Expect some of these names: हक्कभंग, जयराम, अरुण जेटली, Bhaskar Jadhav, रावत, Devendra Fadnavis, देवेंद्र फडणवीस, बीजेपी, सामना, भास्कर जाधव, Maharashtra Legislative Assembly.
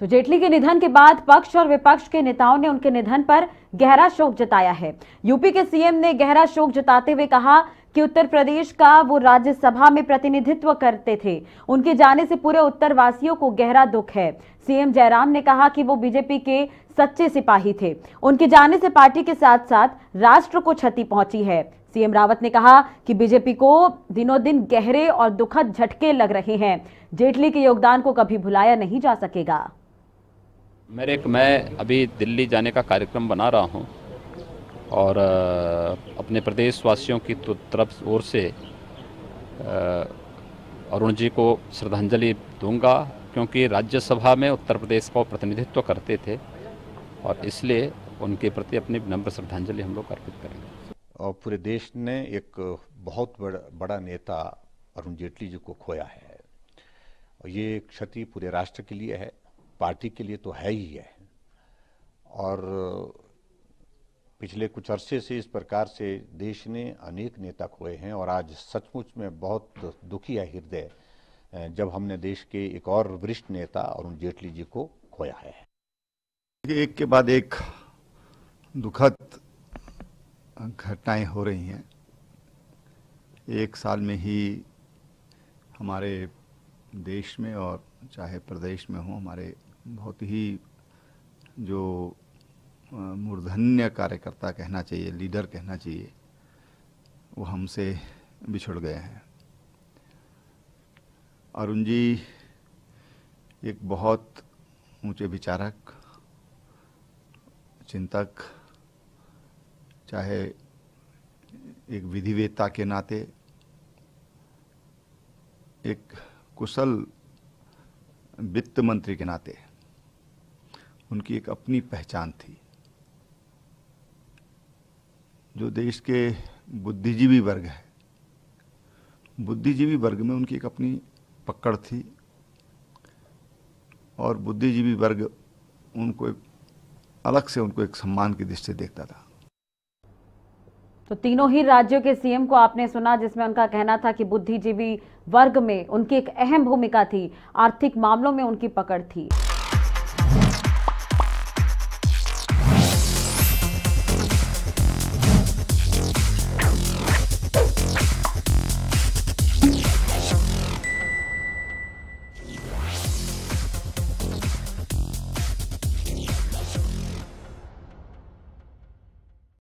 तो जेटली के निधन के बाद पक्ष और विपक्ष के नेताओं ने उनके निधन पर गहरा शोक जताया है। यूपी के सीएम ने गहरा शोक जताते हुए कहा कि उत्तर प्रदेश का वो राज्यसभा में प्रतिनिधित्व करते थे, उनके जाने से पूरे उत्तरवासियों को गहरा दुख है। सीएम जयराम ने कहा कि वो बीजेपी के सच्चे सिपाही थे, उनके जाने से पार्टी के साथ साथ राष्ट्र को क्षति पहुंची है। सीएम रावत ने कहा कि बीजेपी को दिनों दिन गहरे और दुखद झटके लग रहे हैं, जेटली के योगदान को कभी भुलाया नहीं जा सकेगा। मैं अभी दिल्ली जाने का कार्यक्रम बना रहा हूं और अपने प्रदेशवासियों की तरफ ओर से अरुण जी को श्रद्धांजलि दूंगा, क्योंकि राज्यसभा में उत्तर प्रदेश का प्रतिनिधित्व करते थे और इसलिए उनके प्रति अपनी नम्र श्रद्धांजलि हम लोग अर्पित करेंगे। और पूरे देश ने एक बहुत बड़ा नेता अरुण जेटली जी को खोया है और ये क्षति पूरे राष्ट्र के लिए है, पार्टी के लिए तो है ही है। और पिछले कुछ अरसे से इस प्रकार से देश ने अनेक नेता खोए हैं और आज सचमुच में बहुत दुखी है हृदय जब हमने देश के एक और वरिष्ठ नेता अरुण जेटली जी को खोया है। एक के बाद एक दुखद घटनाएं हो रही हैं। एक साल में ही हमारे देश में और चाहे प्रदेश में हो, हमारे बहुत ही जो मूर्धन्य कार्यकर्ता कहना चाहिए, लीडर कहना चाहिए, वो हमसे बिछुड़ गए हैं। अरुण जी एक बहुत ऊंचे विचारक, चिंतक, चाहे एक विधिवेत्ता के नाते एक कुशल वित्त मंत्री के नाते उनकी एक अपनी पहचान थी जो देश के बुद्धिजीवी वर्ग है। बुद्धिजीवी वर्ग में उनकी एक अपनी पकड़ थी और बुद्धिजीवी वर्ग उनको अलग से उनको एक सम्मान की दृष्टि से देखता था। तो तीनों ही राज्यों के सीएम को आपने सुना, जिसमें उनका कहना था कि बुद्धिजीवी वर्ग में उनकी एक अहम भूमिका थी, आर्थिक मामलों में उनकी पकड़ थी।